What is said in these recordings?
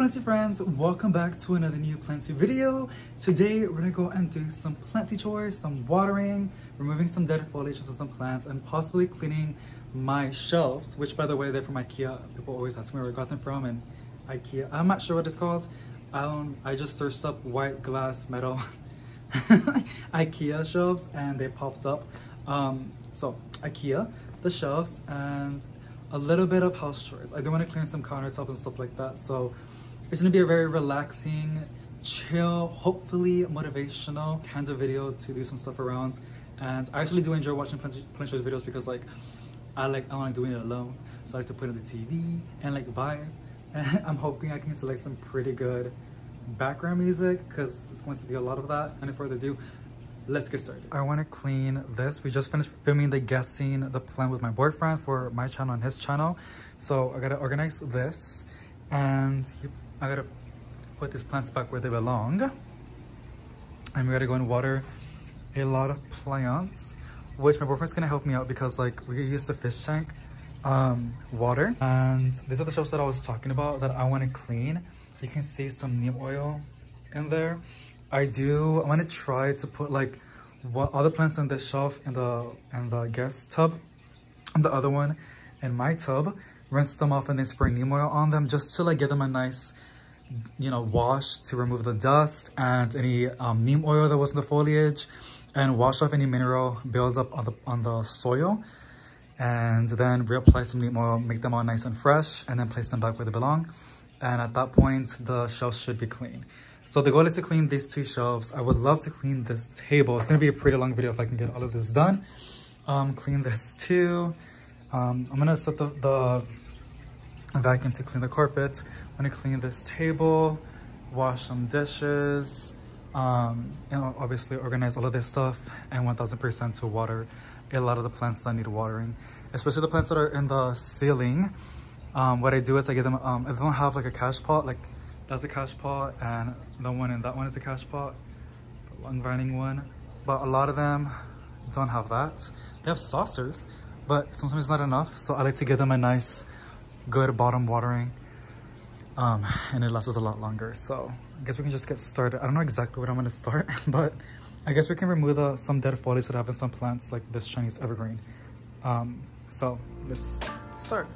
planty friends, welcome back to another new planty video. Today we're gonna go and do some planty chores, some watering, removing some dead foliage from some plants, and possibly cleaning my shelves, which by the way they're from Ikea. People always ask me where I got them from, and Ikea, I'm not sure what it's called. I just searched up white glass metal Ikea shelves and they popped up. So Ikea, the shelves, and a little bit of house chores. I do want to clean some countertops and stuff like that, so it's gonna be a very relaxing, chill, hopefully motivational kind of video to do some stuff around. And I actually do enjoy watching plant chores videos because I don't like doing it alone, so I like to put on the TV and vibe. And I'm hoping I can select some pretty good background music because it's going to be a lot of that. And without further ado, let's get started. I want to clean this. We just finished filming the guessing the plant with my boyfriend for my channel and his channel. So I gotta organize this and I gotta put these plants back where they belong. And we gotta go and water a lot of plants, which my boyfriend's gonna help me out because we use the fish tank water. And these are the shelves that I was talking about that I want to clean. You can see some neem oil in there. I want to try to put what other plants on this shelf in the guest tub, and the other one in my tub, rinse them off and then spray neem oil on them just to give them a nice, wash to remove the dust and any neem oil that was in the foliage, and wash off any mineral buildup on the soil, and then reapply some neem oil, make them all nice and fresh, and then place them back where they belong. And at that point, the shelf should be clean. So the goal is to clean these two shelves. I would love to clean this table. It's gonna be a pretty long video if I can get all of this done. Clean this too. I'm gonna set the vacuum to clean the carpet. I'm gonna clean this table, wash some dishes, and I'll obviously organize all of this stuff, and 1000% to water a lot of the plants that need watering, especially the plants that are in the ceiling. What I do is I give them, if they don't have a cash pot, that's a cash pot, and the one in that one is a cash pot, the long running one. But a lot of them don't have that. They have saucers, but sometimes not enough. So I like to give them a nice, good bottom watering, and it lasts us a lot longer. So I guess we can just get started. I don't know exactly what I'm gonna start, but I guess we can remove some dead foliage that have in some plants like this Chinese evergreen. So let's start.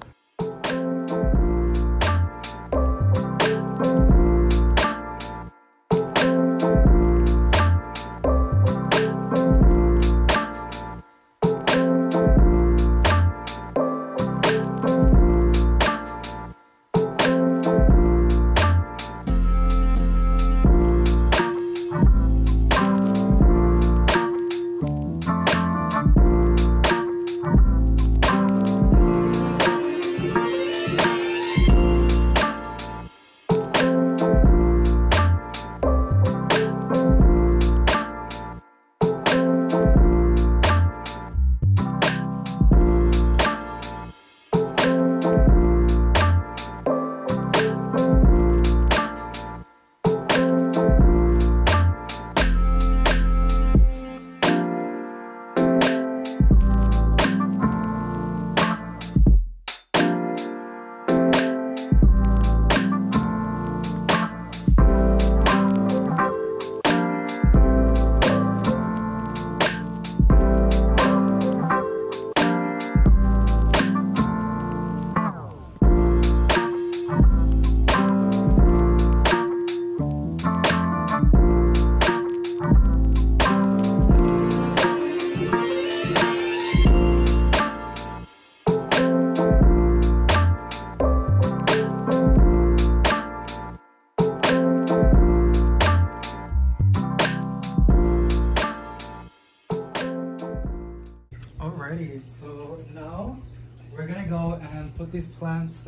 These plants,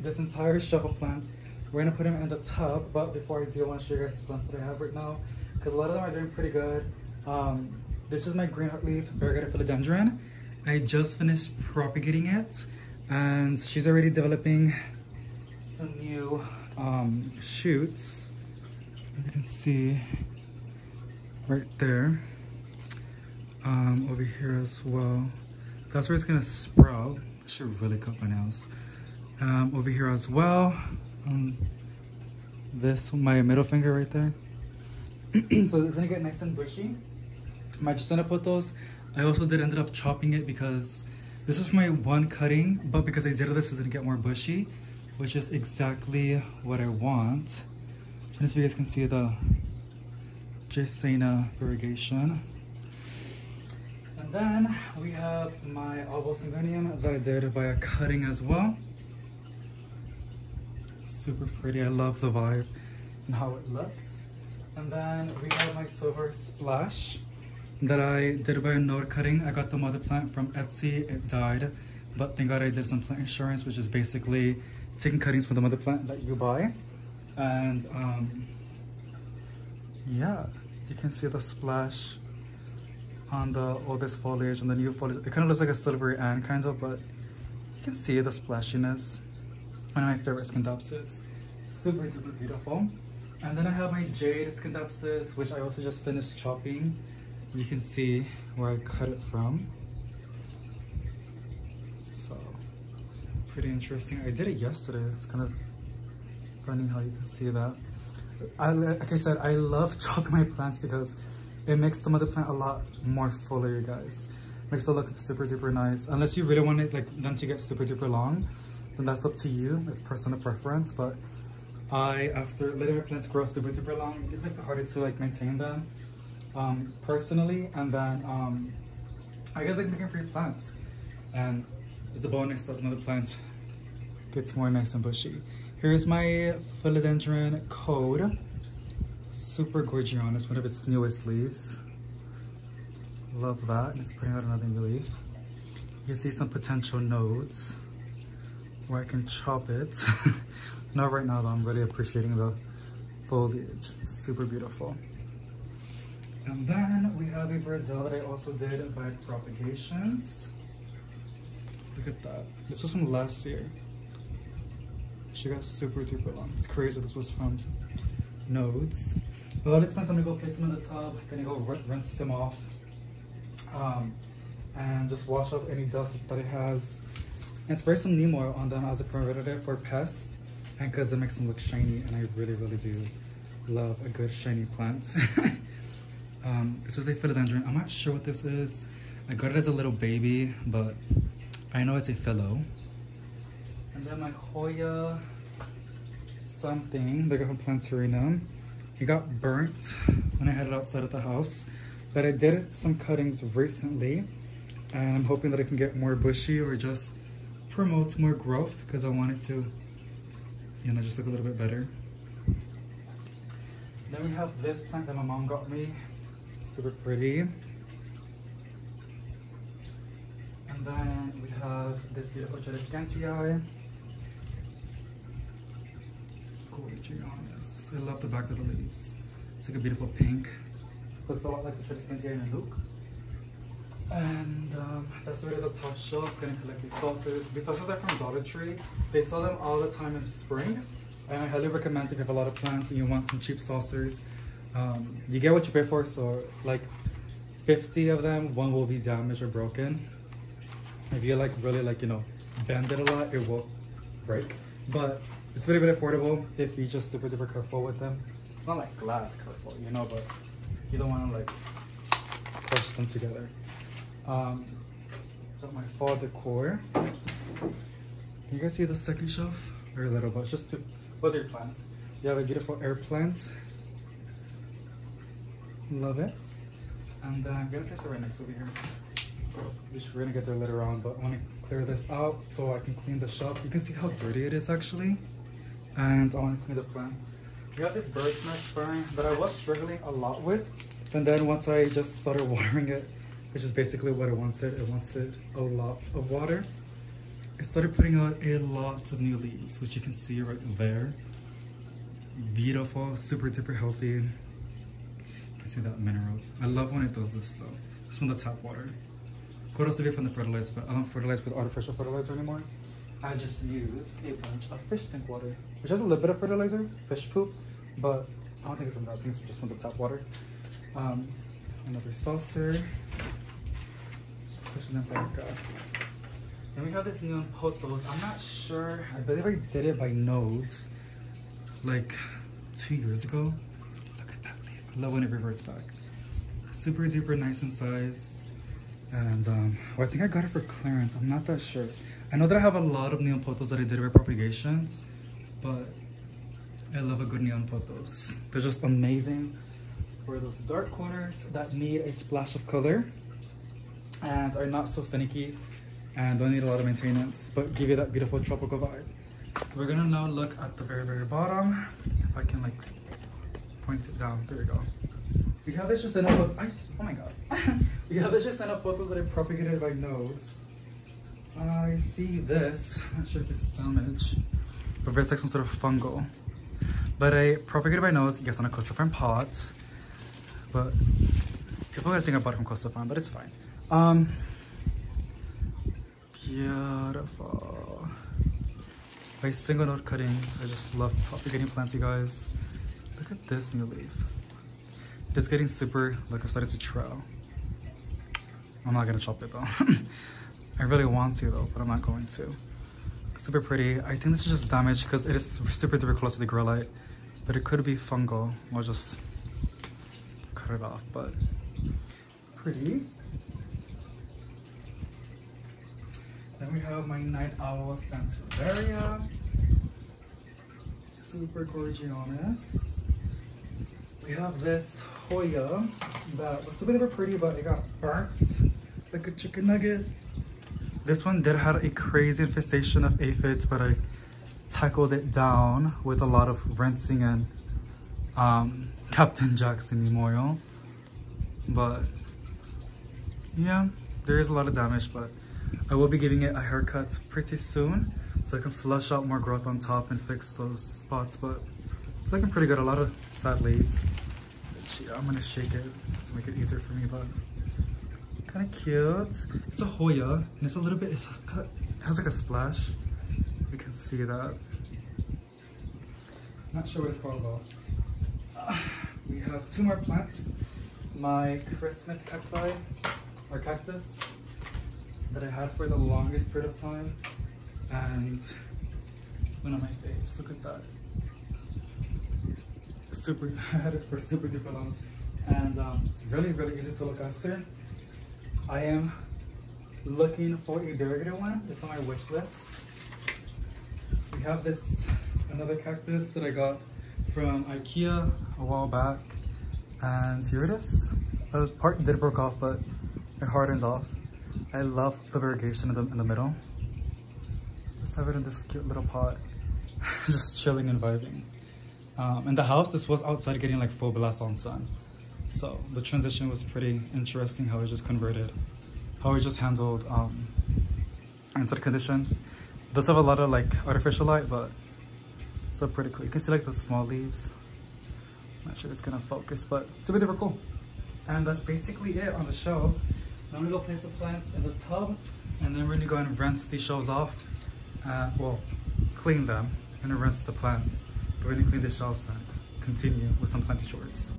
this entire shelf of plants, we're gonna put them in the tub. But before I do, I want to show you guys the plants that I have right now, because a lot of them are doing pretty good. This is my green heartleaf variegated philodendron. I just finished propagating it, and she's already developing some new shoots. You can see right there, over here as well. That's where it's gonna sprout. I should really cut my nails. Over here as well, this with my middle finger right there. So it's gonna get nice and bushy. My Jessenia pothos, I also did end up chopping it because this was my one cutting, but because I did this, it's gonna get more bushy, which is exactly what I want. Just so you guys can see the Jessenia variegation. And then we have my Albo Syngonium that I did by a cutting as well. Super pretty, I love the vibe and how it looks. And then we have my Silver Splash that I did by a node cutting. I got the mother plant from Etsy, it died, but thank God I did some plant insurance, which is basically taking cuttings from the mother plant that you buy. And yeah, you can see the splash on the oldest foliage and the new foliage. It kind of looks like a silvery ant, kind of, but you can see the splashiness. One of my favorite Scindapsus, super duper beautiful. And then I have my jade Scindapsus, which I also just finished chopping. You can see where I cut it from. So pretty interesting. I did it yesterday. It's kind of funny how you can see that. Like I said, I love chopping my plants because it makes the mother plant a lot more fuller, you guys. Makes it look super duper nice. Unless you really want it, like them to get super duper long, then that's up to you. It's personal preference. But I, after letting my plants grow super duper long, it just makes it harder to like maintain them personally. And then I guess like making free plants, and it's a bonus that another plant gets more nice and bushy. Here's my philodendron code, super gorgeous, one of its newest leaves. Love that, and it's putting out another new leaf. You can see some potential nodes where I can chop it. Not right now though, I'm really appreciating the foliage, super beautiful. And then we have a Brazil that I also did by propagations. Look at that, this was from last year. She got super duper long, it's crazy. This was from nodes. A lot of times I'm gonna go place them in the tub, gonna go rinse them off and just wash off any dust that it has, and spray some neem oil on them as a preventative for pests, and because it makes them look shiny, and I really, really do love a good shiny plant. This was a philodendron. I'm not sure what this is. I got it as a little baby, but I know it's a philo. And then my Hoya something, like a plantarinum. It got burnt when I had it outside of the house, but I did some cuttings recently, and I'm hoping that it can get more bushy or just promote more growth because I want it to, you know, just look a little bit better. Then we have this plant that my mom got me, super pretty. And then we have this beautiful Jellicentiae. Gorgeous. I love the back of the leaves. It's like a beautiful pink. Looks a lot like the Tradescantia nanouk. And that's really the top shelf. Gonna collect these sauces. These sauces are from Dollar Tree. They sell them all the time in spring. And I highly recommend if you have a lot of plants and you want some cheap saucers. You get what you pay for, so like 50 of them, one will be damaged or broken. If you like really like, you know, bend it a lot, it will break. But it's really, really affordable if you're just super duper careful with them. It's not like glass careful, you know, but you don't want to like push them together. Got my fall decor. Can you guys see the second shelf? Very little, but just two other plants. You have a beautiful air plant. Love it. And I'm gonna place it right next over here, which we're gonna get there later on, but I wanna clear this out so I can clean the shelf. You can see how dirty it is actually. And I wanna clean the plants. We have this bird's nest fern that I was struggling a lot with. And then once I just started watering it, which is basically what it wanted a lot of water. It started putting out a lot of new leaves, which you can see right there. Beautiful, super duper healthy. You can see that mineral. I love when it does this stuff. It's from the tap water. Kudos to be from the fertilizer, but I don't fertilize with artificial fertilizer anymore. I just use a bunch of fish tank water, which has a little bit of fertilizer, fish poop, but I don't think it's from that. I think it's just from the tap water. Another saucer. Just pushing it back up. Then we have this new pothos. I'm not sure. I believe I did it by nodes. Like 2 years ago. Look at that leaf. I love when it reverts back. Super duper nice in size. And well, I think I got it for clearance. I'm not that sure. I know that I have a lot of neon pothos that I did with propagations, but I love a good neon pothos. They're just amazing for those dark corners that need a splash of color and are not so finicky and don't need a lot of maintenance, but give you that beautiful tropical vibe. We're gonna now look at the very bottom. If I can like point it down, there we go. We have this Jessenia pothos. Oh my god. We have this Jessenia pothos that are propagated by nodes. I see this. I'm not sure if it's damaged, but it's like some sort of fungal. But I propagated by nodes, yes, on a Costa Farm pot. But people are gonna think I bought it from Costa Farm, but it's fine. Beautiful. By single node cuttings, I just love propagating plants, you guys. Look at this new leaf. It is getting super, like I started to trail. I'm not gonna chop it though. I really want to though, but I'm not going to. Super pretty. I think this is just damaged because it is super duper close to the grow light, but it could be fungal. We'll just cut it off, but pretty. Then we have my night owl Sansevieria. Super gorgeous. We have this Hoya that was super duper pretty, but it got burnt like a chicken nugget. This one did have a crazy infestation of aphids, but I tackled it down with a lot of rinsing and Captain Jackson memorial. But yeah, there is a lot of damage, but I will be giving it a haircut pretty soon so I can flush out more growth on top and fix those spots. But it's looking pretty good, a lot of sad leaves. I'm gonna shake it to make it easier for me, but kind of cute. It's a Hoya, and it's a little bit, it has like a splash. You can see that. Not sure what it's called though. We have two more plants. My Christmas cacti, or cactus, that I had for the longest period of time. And one of my faves, look at that. Super, I had it for super duper long. And it's really, really easy to look after. I am looking for a variegated one. It's on my wish list. We have this, another cactus that I got from Ikea a while back. And here it is. The part did broke off, but it hardened off. I love the variegation in the middle. Just have it in this cute little pot. Just chilling and vibing. In the house, this was outside getting like full blast on sun. So the transition was pretty interesting, how it just converted, how it just handled inside conditions. It does have a lot of like artificial light, but so pretty cool. You can see like the small leaves. I'm not sure if it's gonna focus, but super duper cool. And that's basically it on the shelves. Now I'm gonna go place the plants in the tub, and then we're gonna go and rinse these shelves off. Well, clean them. I'm gonna rinse the plants. We're gonna clean the shelves and continue with some planting chores.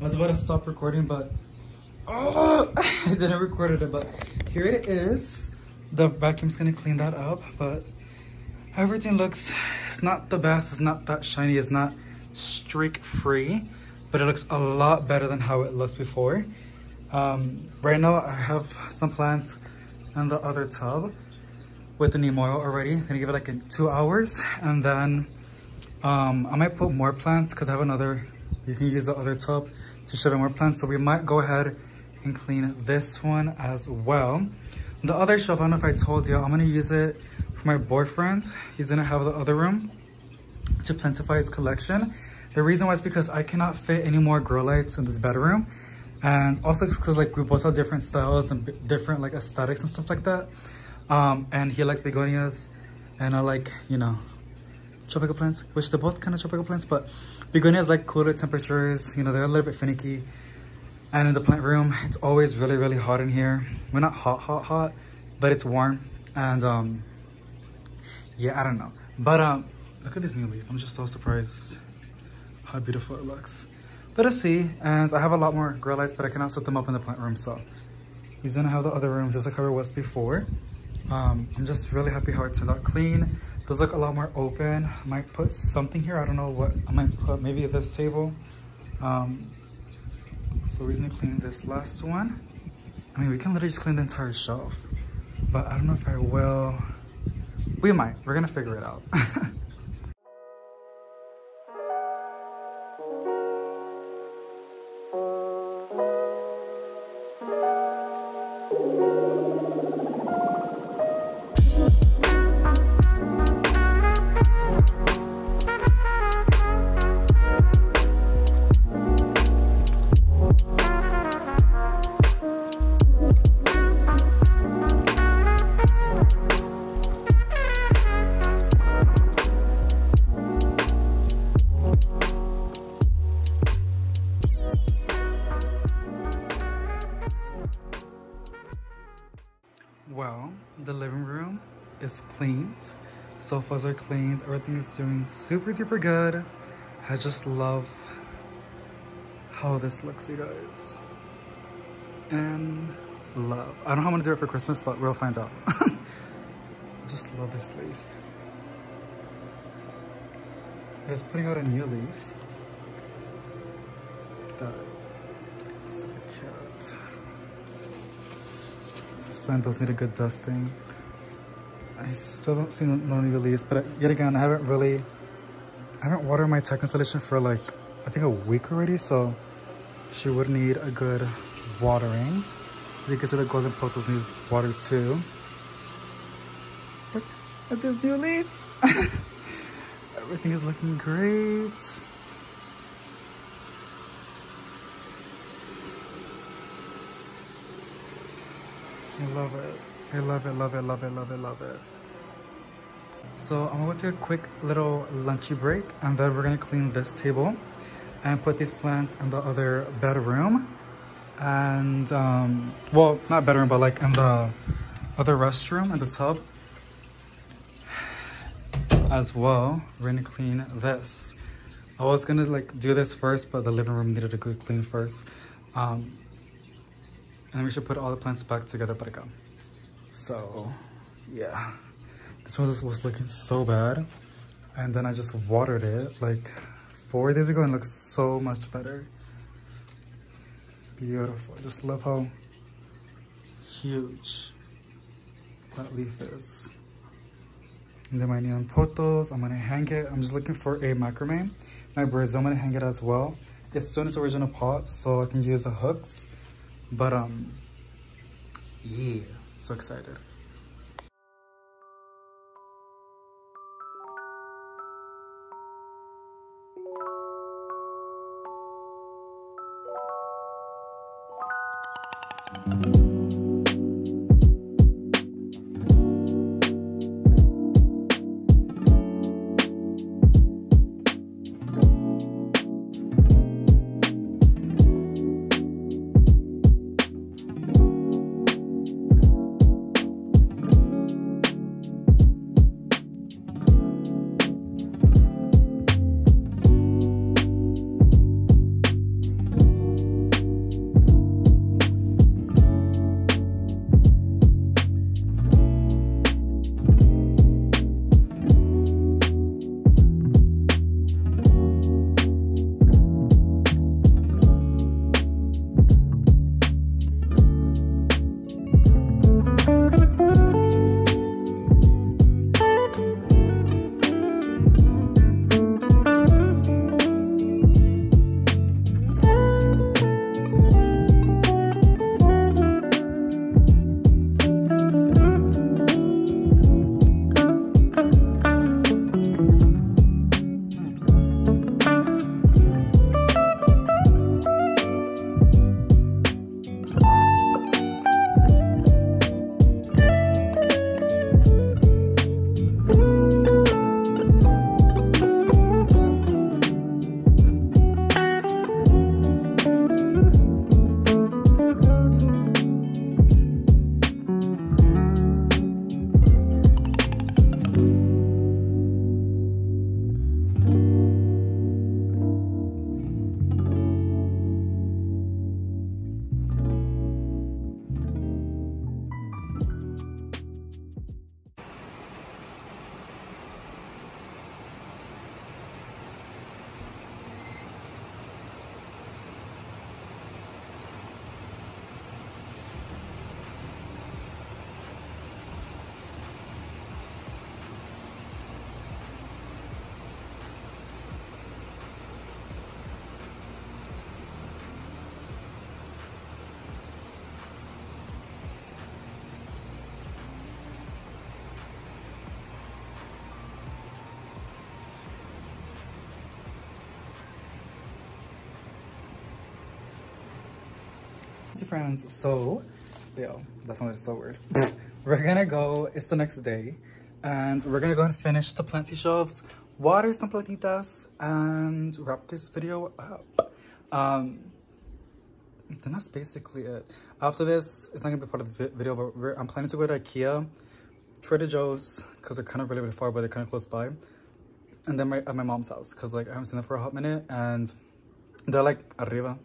I was about to stop recording, but I didn't record it, but here it is. the vacuum's gonna clean that up, but everything looks, it's not the best, it's not that shiny, it's not streak free, but it looks a lot better than how it looked before. Right now I have some plants in the other tub with the neem oil already. I'm gonna give it like 2 hours, and then I might put more plants because I have another, you can use the other tub to shove in more plants. So we might go ahead and clean this one as well. The other shelf, I don't know if I told you, I'm gonna use it for my boyfriend. He's gonna have the other room to plantify his collection. The reason why is because I cannot fit any more grow lights in this bedroom. And also because like we both have different styles and different like aesthetics and stuff like that. And he likes begonias and I like, you know, tropical plants, which they're both kind of tropical plants, but begonias like cooler temperatures, you know, they're a little bit finicky. And in the plant room, it's always really, really hot in here. We're not hot, but it's warm. And yeah, I don't know. But look at this new leaf. I'm just so surprised how beautiful it looks. But let's see. And I have a lot more grow lights, but I cannot set them up in the plant room. So he's gonna have the other room just like how it was before. I'm just really happy how it turned out clean. Does look a lot more open. I might put something here. I don't know what I might put. Maybe at this table. So we're gonna clean this last one. I mean, we can literally just clean the entire shelf. But I don't know if I will. We might. We're gonna figure it out. Cleaned, sofas are cleaned, everything is doing super duper good. I just love how this looks, you guys, and love. I don't know how I'm gonna do it for Christmas, but we'll find out. Just love this leaf. It's putting out a new leaf. That's super cute. This plant does need a good dusting. I still don't see no new leaves, but yet again, I haven't watered my tech installation for like, I think a week already, so she would need a good watering. As you can see, the golden pothos need water too. Look at this new leaf. Everything is looking great. I love it. I love it, love it, love it, love it, love it. So I'm going to take a quick little lunchy break, and then we're going to clean this table and put these plants in the other bedroom. And, well, not bedroom, but like in the other restroom and the tub as well. We're going to clean this. I was going to like do this first, but the living room needed a good clean first. And we should put all the plants back together, but again. So, yeah, this one was looking so bad, and then I just watered it like 4 days ago and it looks so much better. Beautiful. I just love how huge that leaf is. And then my neon pothos, I'm gonna hang it. I'm just looking for a macrame. My Brazil, I'm gonna hang it as well. It's still in its original pot, so I can use the hooks, but yeah. So excited. to friends. So, yo, that sounded so weird. We're gonna go, it's the next day, and we're gonna go and finish the planty shelves, water some plantitas, and wrap this video up. Then that's basically it. After this, it's not gonna be part of this video, but I'm planning to go to Ikea, Trader Joe's, because they're kind of really far, but they're kind of close by. And then at my mom's house, because like I haven't seen them for a hot minute, and they're like arriba.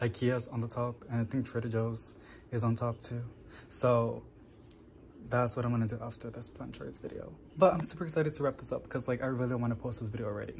Ikea's on the top, and I think Trader Joe's is on top too. So that's what I'm gonna do after this plant trades video. But I'm super excited to wrap this up because like I really want to post this video already.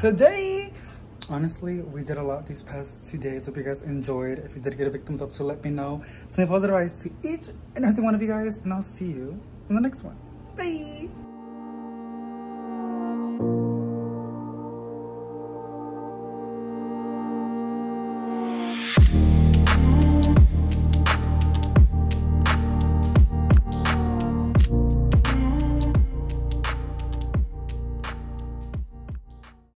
Today, honestly, we did a lot these past 2 days. Hope you guys enjoyed. If you did, get a big thumbs up to let me know. Send positive vibes to each and every one of you guys, and I'll see you in the next one. Bye.